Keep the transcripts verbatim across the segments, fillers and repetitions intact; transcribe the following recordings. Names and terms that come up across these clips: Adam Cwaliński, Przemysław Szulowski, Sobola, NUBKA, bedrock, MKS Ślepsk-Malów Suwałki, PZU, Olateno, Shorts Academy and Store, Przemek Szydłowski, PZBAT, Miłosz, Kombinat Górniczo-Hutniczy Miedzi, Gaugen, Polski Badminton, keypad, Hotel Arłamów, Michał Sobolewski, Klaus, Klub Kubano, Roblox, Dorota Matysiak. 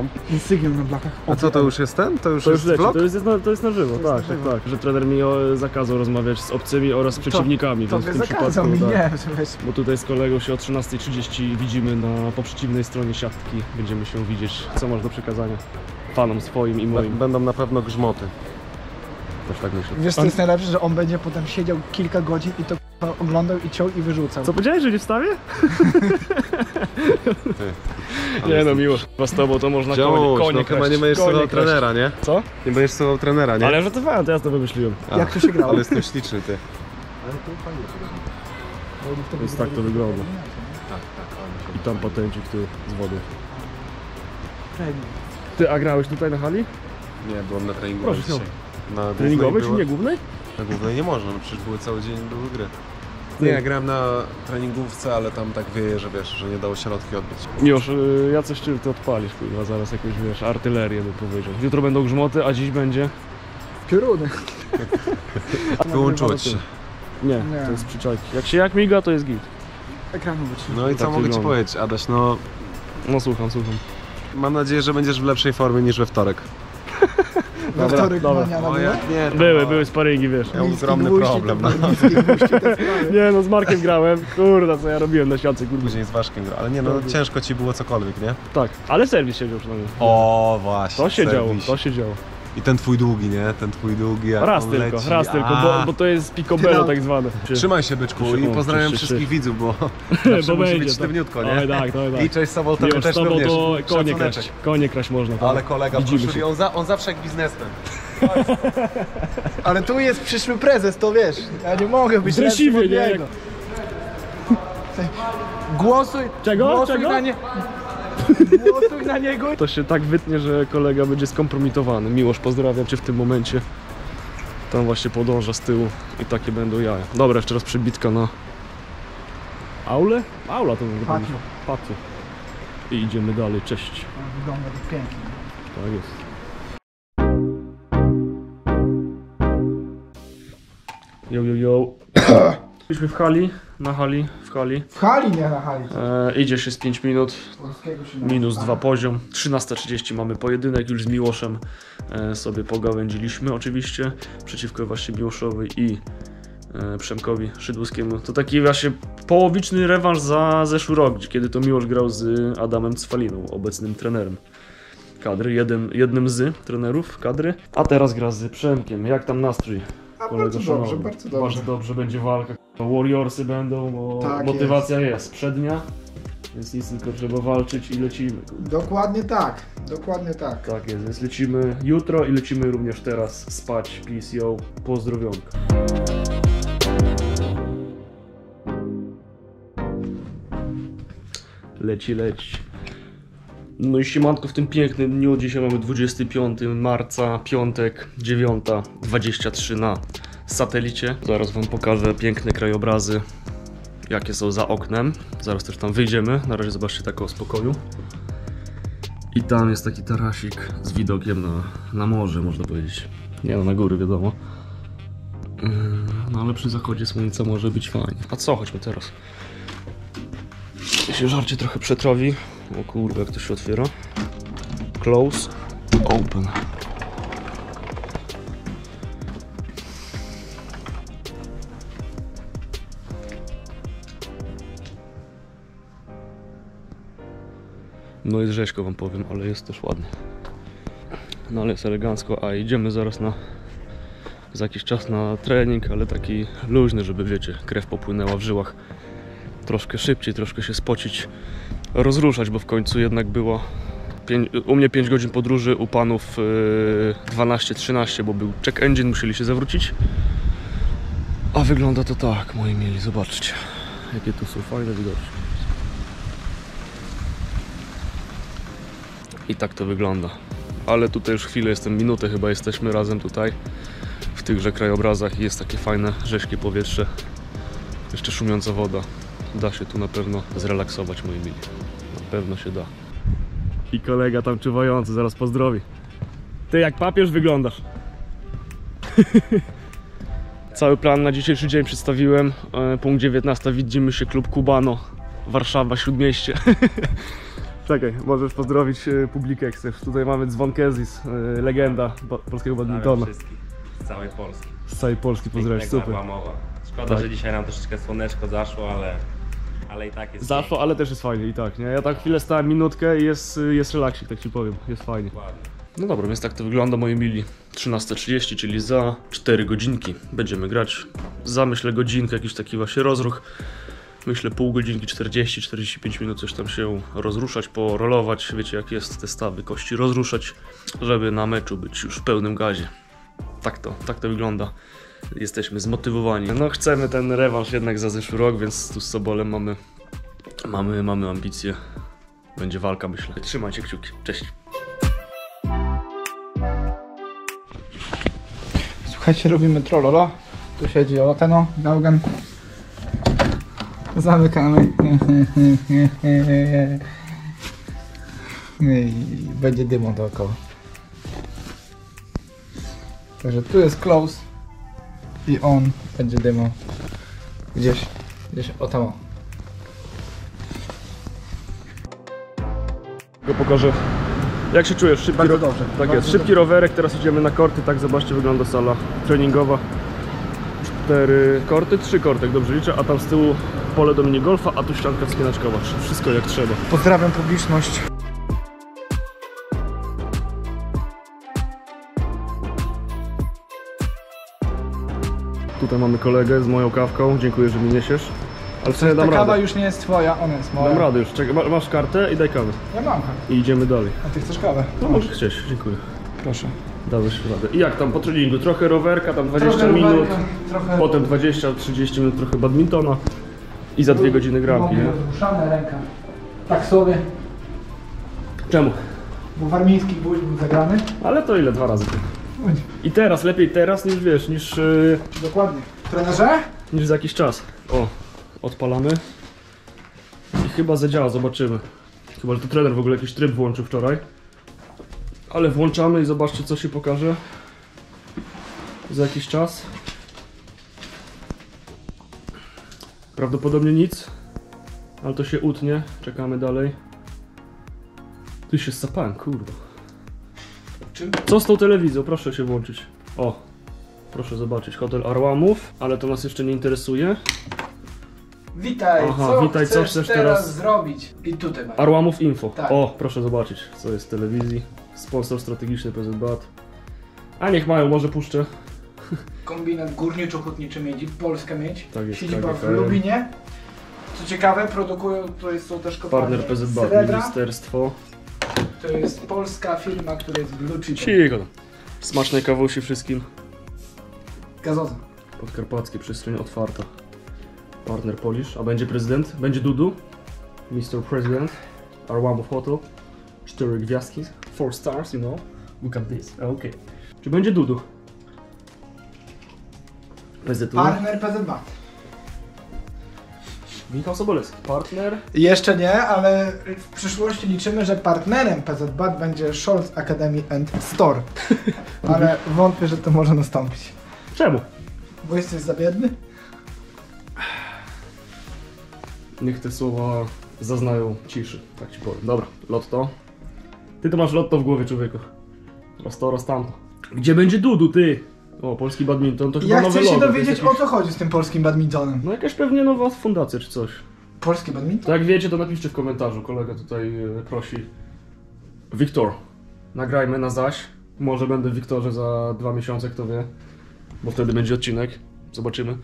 tam, insygnium na blachach. A co, to już jest ten? To już, to już jest leci. vlog? To jest, jest na, to jest na żywo, jest tak, na tak, żywo. tak. Że trener mi zakazał rozmawiać z obcymi oraz z przeciwnikami, to, to więc w tym zakazał przypadku, mi, tak, nie, bo tutaj z kolegą się o trzynastej trzydzieści widzimy na po przeciwnej stronie siatki. Będziemy się widzieć, co masz do przekazania fanom swoim i moim. Będą na pewno grzmoty. Tak myślę. Wiesz, co jest najlepsze, że on będzie potem siedział kilka godzin i to oglądał i ciął i wyrzucał. Co powiedziałeś, że nie wstawię? Ty, nie no, Miłosz, z tobą to można konie, konie no, chyba nie będziesz sobie trenera, nie? Co? Nie będziesz sobie trenera, nie? Ale żartowałem, to ja to wymyśliłem. A, jak to się grało? Ale jestem śliczny, ty. Ale to fajnie się robi. Więc tak to wygląda. Tak, tak. I tam patencik tu z wody. Ty, a grałeś tutaj na hali? Nie, byłem na treningu. Proszę się. Na treningowej czy nie głównej? Na głównej nie można, no przecież były cały dzień były gry. Nie, ja grałem na treningówce, ale tam tak wieje, że wiesz, że nie dało środki odbić. Już, ja coś ty odpalisz, kurwa, zaraz jakąś, wiesz, artylerię by powiedział. Jutro będą grzmoty, a dziś będzie... Pioruny. Wyłączyłeś się. Nie, nie, to jest przyczajki. Jak się jak miga, to jest git. Ekranu być. No i co tak mogę ci powiedzieć, Adaś, no... No słucham, słucham. Mam nadzieję, że będziesz w lepszej formie niż we wtorek. Na wtorek dnia na nie, Były, były sparingi, wiesz. Ja mam ogromny problem. No. Nie no, z Markiem grałem, kurda, co ja robiłem na siatce, kurwa. Później z Waszkiem grałem, ale nie no, ciężko ci było cokolwiek, nie? Tak, ale serwis siedział przynajmniej. O, właśnie, to się serwis. działo, to się działo. I ten twój długi, nie? Ten twój długi, jak Raz tylko, leci. raz tylko, bo, bo to jest picobello tak zwane. Trzymaj się, byczku, Trzymaj, i pozdrawiam wszystkich się. widzów, bo, bo musi być sztywniutko, tak. nie? Tak, tak, tak. I cześć Sobol, to też Sobol również. To konie kraść, konie kraść można. Tak. Ale kolega, proszę, on, za, on zawsze jak biznesmen. Ale tu jest przyszły prezes, to wiesz, ja nie mogę być lepszy od niego. Głosuj, Czego? głosuj Czego? na nie... Głosuj na niego. To się tak wytnie, że kolega będzie skompromitowany. Miłosz, pozdrawiam cię w tym momencie. Tam właśnie podąża z tyłu i takie będą jaja. Dobra, jeszcze raz przybitka na... Aule? Aula to będzie. Patio. Patio. I idziemy dalej, cześć. Wygląda to pięknie. Tak jest. Yo, yo, yo. Byliśmy w hali, na hali, w hali. W hali, nie na hali. E, idziesz jest pięć minut, minus dwa poziom. trzynasta trzydzieści mamy pojedynek, już z Miłoszem e, sobie pogałędziliśmy oczywiście. Przeciwko właśnie Miłoszowi i e, Przemkowi Szydłowskiemu. To taki właśnie połowiczny rewanż za zeszły rok, kiedy to Miłosz grał z Adamem Cwaliną, obecnym trenerem kadry. Jednym, jednym z trenerów kadry. A teraz gra z Przemkiem. Jak tam nastrój? A bardzo dobrze, bardzo dobrze. Bardzo dobrze będzie walka. Warriorsy będą, bo tak motywacja jest. jest przednia, więc nic, tylko trzeba walczyć i lecimy. Dokładnie tak, dokładnie tak. Tak jest, więc lecimy jutro i lecimy również teraz spać. Peace, yo, pozdrowionka. Leci, leci. No i siemanko, w tym pięknym dniu, dzisiaj mamy dwudziestego piątego marca, piątek, dziewiąta dwadzieścia trzy na satelicie. Zaraz wam pokażę piękne krajobrazy, jakie są za oknem. Zaraz też tam wyjdziemy, na razie zobaczcie tak o spokoju. I tam jest taki tarasik z widokiem na, na morze, można powiedzieć. Nie no, na góry wiadomo. No ale przy zachodzie słońca może być fajnie. A co, chodźmy teraz. Się żarcie trochę przetrawi. O kurwa, jak to się otwiera. Close, open. No jest rzeźko wam powiem, ale jest też ładny. No ale jest elegancko, a idziemy zaraz na... za jakiś czas na trening, ale taki luźny, żeby wiecie, krew popłynęła w żyłach. Troszkę szybciej, troszkę się spocić, rozruszać, bo w końcu jednak było u mnie pięć godzin podróży, u panów dwanaście trzynaście, bo był check engine, musieli się zawrócić. A wygląda to tak, moi mili, zobaczcie, jakie tu są fajne widoki. I tak to wygląda, ale tutaj już chwilę jestem, minutę chyba jesteśmy razem tutaj w tychże krajobrazach i jest takie fajne, rzeźkie powietrze, jeszcze szumiąca woda. Da się tu na pewno zrelaksować, moi mili. Na pewno się da. I kolega tam czuwający, zaraz pozdrowi. Ty jak papież wyglądasz. Cały plan na dzisiejszy dzień przedstawiłem. Punkt dziewiętnasty, widzimy się, Klub Kubano, Warszawa, Śródmieście. Czekaj, możesz pozdrowić publikę, jak chcesz. Tutaj mamy Dzwonkezis, legenda polskiego badmintonu. Z całej Polski. Z całej Polski pozdrawiam, super. Szkoda, tak, że dzisiaj nam troszeczkę słoneczko zaszło, ale, ale i tak jest zaszło, fajnie. Ale też jest fajnie i tak, nie? Ja tak chwilę stałem, minutkę i jest, jest relaksik, tak ci powiem, jest fajnie. Ładnie. No dobra, więc tak to wygląda, moi mili. trzynasta trzydzieści, czyli za cztery godzinki będziemy grać. Za, myślę, godzinkę, jakiś taki właśnie rozruch. Myślę pół godzinki, czterdzieści do czterdziestu pięciu minut coś tam się rozruszać, porolować. Wiecie, jak jest, te stawy kości rozruszać, żeby na meczu być już w pełnym gazie. Tak to, tak to wygląda. Jesteśmy zmotywowani. No chcemy ten rewanż jednak za zeszły rok, więc tu z Sobolem mamy, mamy, mamy ambicje. Będzie walka, myślę. Trzymajcie kciuki. Cześć. Słuchajcie, robimy trollolo. Tu siedzi Olateno, Gaugen. Zamykamy. I będzie dymą dookoła. Także tu jest Klaus i on będzie dymą gdzieś, gdzieś o tam. Pokażę, jak się czujesz. Szybki bardzo dobrze. Tak bardzo jest, szybki dobrze. Rowerek, teraz idziemy na korty, tak zobaczcie, wygląda sala treningowa. Cztery korty, trzy kortek, dobrze liczę, a tam z tyłu pole do minigolfa, a tu ścianka wspinaczkowa, wszystko jak trzeba. Pozdrawiam publiczność. Tutaj mamy kolegę z moją kawką, dziękuję, że mi niesiesz. Ale co, ja dam radę. Kawa już nie jest twoja, ona jest moja. Dam radę już, czekaj, masz kartę i daj kawę. Ja mam kartę. I idziemy dalej. A ty chcesz kawę? No możesz chcieć, dziękuję. Proszę. Dałeś radę. I jak tam po treningu? Trochę rowerka, tam dwadzieścia minut, trochę... potem dwadzieścia trzydzieści minut trochę badmintona i za dwie godziny gramki. Rozruszane, ręka tak sobie. Czemu? Bo warmiński był zagrany. Ale to ile? Dwa razy. I teraz, lepiej teraz niż wiesz, niż... Yy... Dokładnie. Trenerze? Niż za jakiś czas. O, odpalamy. I chyba zadziała, zobaczymy. Chyba, że to trener w ogóle jakiś tryb włączył wczoraj. Ale włączamy i zobaczcie, co się pokaże za jakiś czas. Prawdopodobnie nic, ale to się utnie. Czekamy dalej. Tu się sapałem, kurwa. Co z tą telewizją? Proszę się włączyć. O, proszę zobaczyć. Hotel Arłamów, ale to nas jeszcze nie interesuje. Witaj, Aha, co witaj, chcesz, co chcesz teraz, teraz zrobić? I tutaj masz. Arłamów Info. Tak. O, proszę zobaczyć, co jest w telewizji. Sponsor strategiczny P Z B A T. A niech mają, może puszczę. Kombinat Górniczo-Hutniczy Miedzi, polska miedź. Tak jest, siedziba w Lubinie. Co ciekawe, produkują, to jest, są też kopalnie. Partner P Z B A T, ministerstwo. To jest polska firma, która jest blue chipem. Cicho. Smacznej kawusi wszystkim. Gazoza. Podkarpackie, przestrzeń otwarta. Partner Polish. A będzie prezydent? Będzie Dudu? mister President. Arłamów Hotel. Cztery gwiazdki. Four stars, you know. Look at this. Ok. Czy będzie Dudu? P Z U. Partner P Z B A T. Michał Sobolewski, partner? Jeszcze nie, ale w przyszłości liczymy, że partnerem P Z B A T będzie Shorts Academy and Store. Ale wątpię, że to może nastąpić. Czemu? Bo jesteś za biedny? Niech te słowa zaznają ciszy, tak ci powiem. Dobra, lotto. Ty to masz lotto w głowie, człowieku. Raz to, raz tamto. Gdzie będzie Dudu, ty? O, polski badminton to chyba ja nowy logo. Ja chcę się dowiedzieć, jakiś... o co chodzi z tym polskim badmintonem. No jakaś pewnie nowa fundacja czy coś. Polski badminton? Jak wiecie, to napiszcie w komentarzu, kolega tutaj prosi. Wiktor, nagrajmy na zaś. Może będę w Wiktorze za dwa miesiące, kto wie. Bo wtedy będzie odcinek, zobaczymy.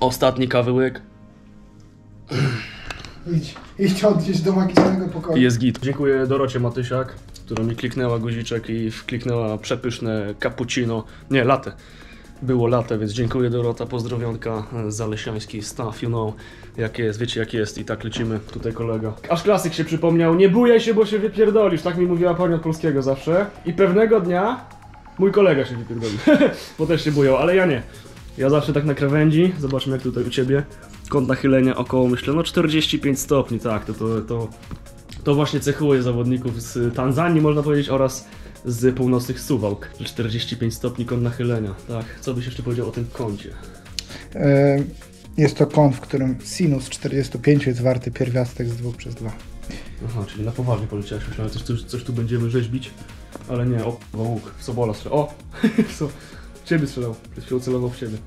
Ostatni kawyłek. Idź, idź odnieść do magicznego pokoju. I jest git. Dziękuję Dorocie Matysiak, która mi kliknęła guziczek i wkliknęła przepyszne cappuccino. Nie, latte. Było latte, więc dziękuję Dorota, pozdrowionka, zalesiański staff, you know, jak jest, wiecie jak jest i tak lecimy, tutaj kolega. Aż klasyk się przypomniał, nie bujaj się, bo się wypierdolisz, tak mi mówiła pani od polskiego zawsze. I pewnego dnia mój kolega się wypierdolił, bo też się bujał, ale ja nie. Ja zawsze tak na krawędzi, zobaczmy jak tutaj u ciebie. Kąt nachylenia około, myślę, no czterdzieści pięć stopni, tak, to, to, to, to właśnie cechuje zawodników z Tanzanii, można powiedzieć, oraz z północnych Suwałk. czterdzieści pięć stopni kąt nachylenia, tak. Co byś jeszcze powiedział o tym kącie? Jest to kąt, w którym sinus czterdziestu pięciu jest warty pierwiastek z dwóch przez dwa. Aha, czyli na poważnie poleciałeś, myślałem, coś, coś, coś tu będziemy rzeźbić, ale nie, o, łuk, w Sobola strzelał, o, so, ciebie strzelał, przed chwilą celował w ciebie.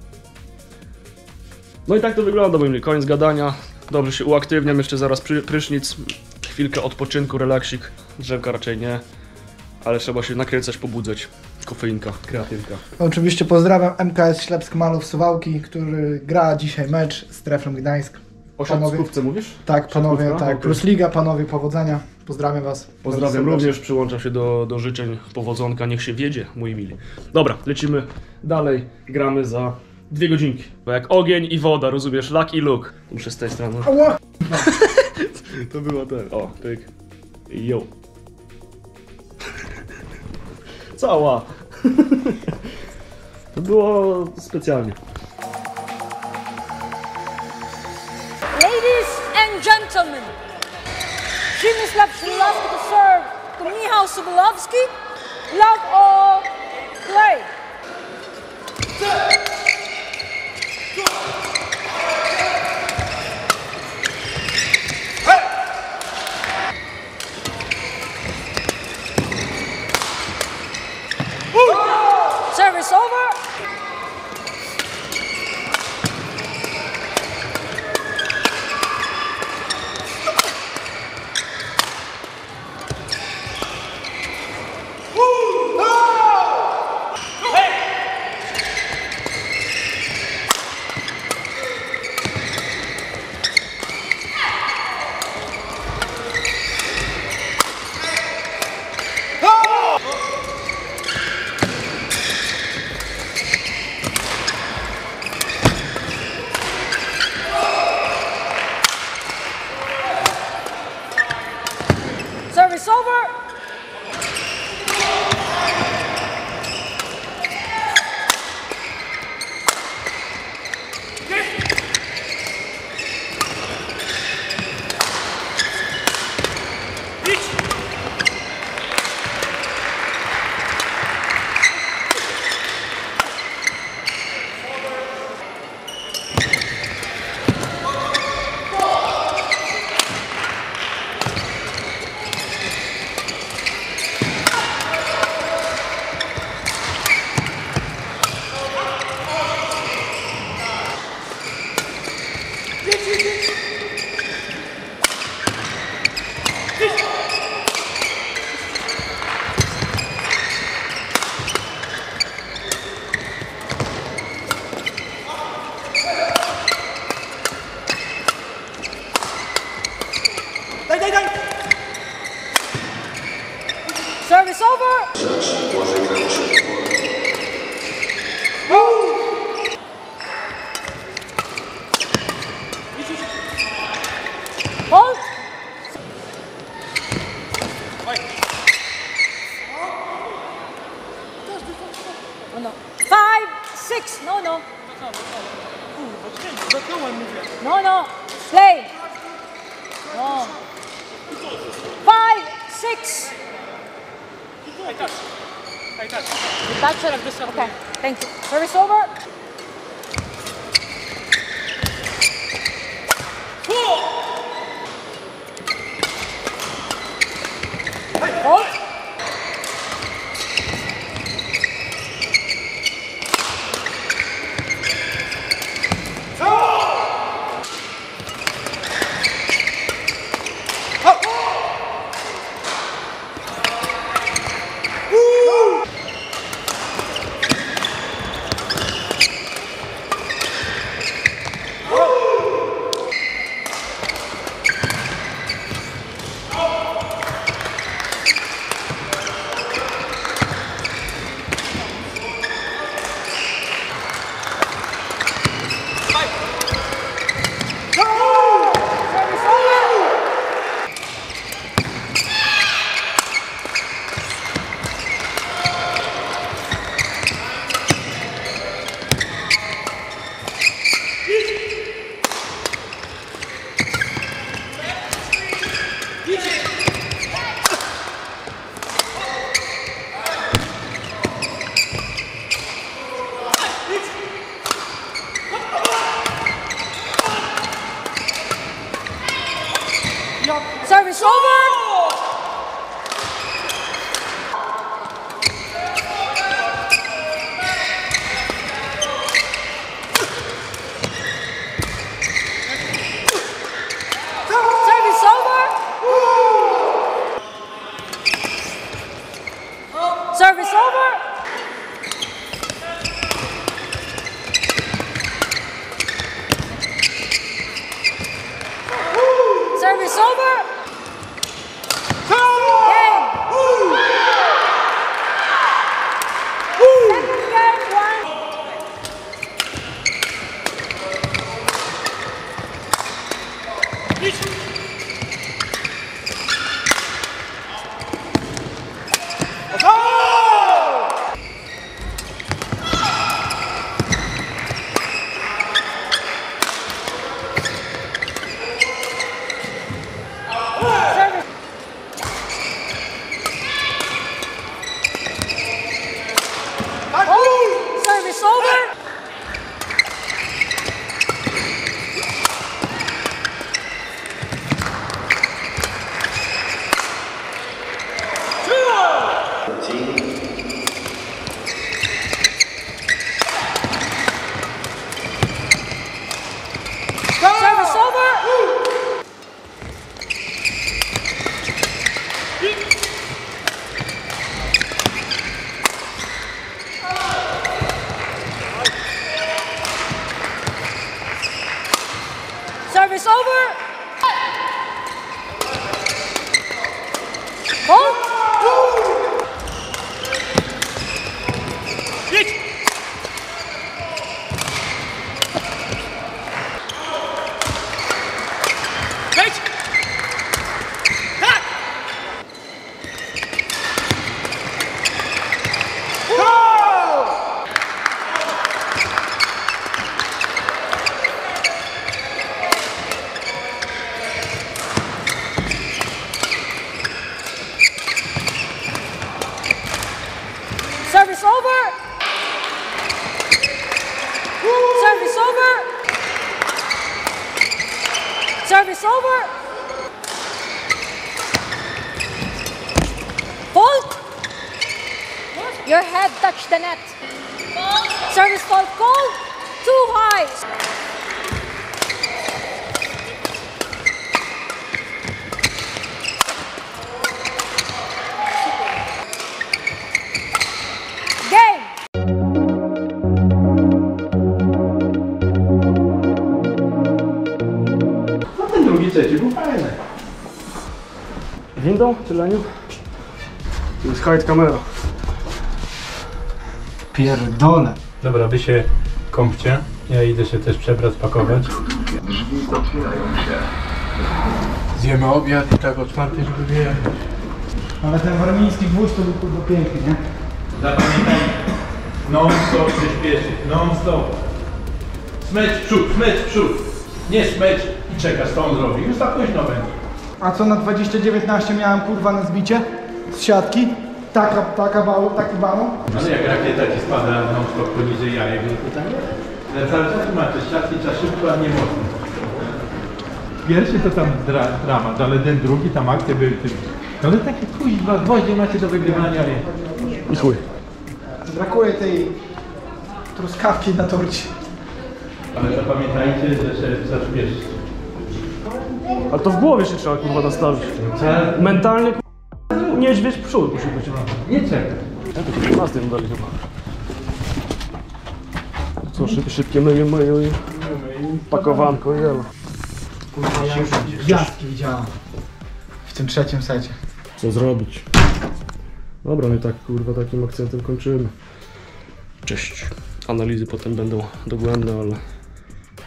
No i tak to wygląda, bo mieli koniec gadania, dobrze się uaktywniam, jeszcze zaraz pry, prysznic, chwilkę odpoczynku, relaksik, drzewka raczej nie, ale trzeba się nakręcać, pobudzać, kofeinka, kreatynka. Oczywiście pozdrawiam M K S Ślepsk-Malów Suwałki, który gra dzisiaj mecz z Treflem Gdańsk. O siatkówce mówisz? Tak, panowie, siatkówka? Tak. Plus Liga, panowie, powodzenia. Pozdrawiam was. Pozdrawiam również, przyłączam się do, do życzeń powodzonka, niech się wiedzie, moi mili. Dobra, lecimy dalej, gramy za dwie godzinki. Bo jak ogień i woda, rozumiesz, lak i luk. Muszę z tej strony. Ała! No. To było ten, o, pyk. Jo. Cała. To było specjalnie. Ladies and gentlemen, Przemysław Szulowski to serve to Michał Sobolowski, love or play. Service over. It's over. Ball. Service over. Fault. Your head touched the net. Fault. Service fault called. Too high. Windą czy leniu? To jest hide camera. Pierdolę. Dobra, wy się kąpcie. Ja idę się też przebrać, pakować. Drzwi otwierają się. Zjemy obiad i tak o czwartej, żeby wyjechać. Ale ten warmiński gwóźdź to był kurwa piękny, nie? Zapamiętaj. Non-stop przyspieszyć. Non-stop. Smycz w przód, smycz w przód. Nie smycz i czekasz, co on zrobi. Już za późno będzie. A co na dwadzieścia dziewiętnaście miałem kurwa na zbicie z siatki, taka, taka bał, taki balon. Ale jak rakieta ci spada na non-stop poniżej jajek, to tam jest. Cały czas tłumaczysz, siatki trzeba szybko, a nie mocno. Pierwszy to tam dra dramat, ale ten drugi, tam akcje były tym. No ale takie kuźwa, gwoździe macie do wygrywania. I chuj. Brakuje tej truskawki na torcie. Ale zapamiętajcie, że się zaśpieszyć. Ale to w głowie się trzeba kurwa nastawić. Mentalnie kurwa niedźwiedź w przód musi być. Nie czekaj. Ja to kurwa z tym dalej chyba. Co, szybkie, szybkie myje, myje, myje. Pakowanko, jelo. Kurwa, ja już gwiazdki widziałem. W tym trzecim secie. Co zrobić? Dobra, no i tak kurwa takim akcentem kończymy. Cześć. Analizy potem będą dogłębne, ale...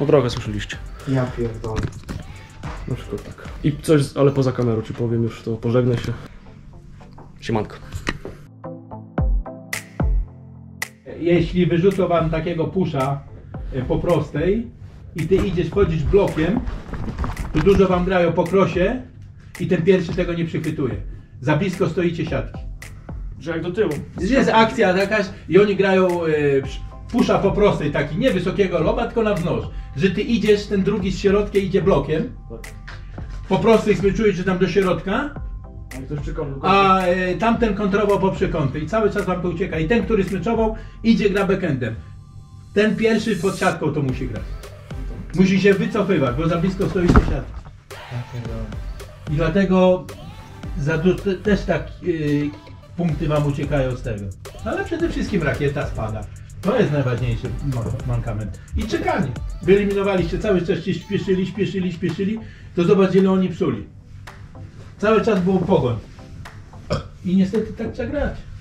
No drogę słyszeliście. Ja pierdolę. Na przykład tak. I coś, ale poza kamerą ci powiem już, to pożegnę się. Siemanko. Jeśli wyrzucą wam takiego pusza po prostej i ty idziesz, chodzisz blokiem, to dużo wam grają po krosie i ten pierwszy tego nie przychwytuje. Za blisko stoicie siatki. Że jak do tyłu. Jest akcja jakaś i oni grają y, pusza po prostej, taki nie wysokiego loba, tylko na wznosz. Że ty idziesz, ten drugi z środka idzie blokiem, po prostej smyczujesz, że tam do środka, a tamten kontrował po przekąty i cały czas wam to ucieka. I ten, który smyczował, idzie, gra backendem. Ten pierwszy pod siatką to musi grać. Musi się wycofywać, bo za blisko stoi się siatki. I dlatego za tu, też tak yy, punkty wam uciekają z tego. Ale przede wszystkim rakieta spada. To jest najważniejszy mankament. I czekanie. Wyeliminowaliście, cały czas się śpieszyli, śpieszyli, śpieszyli, to zobaczyli, oni psuli. Cały czas było pogoń. I niestety tak trzeba grać.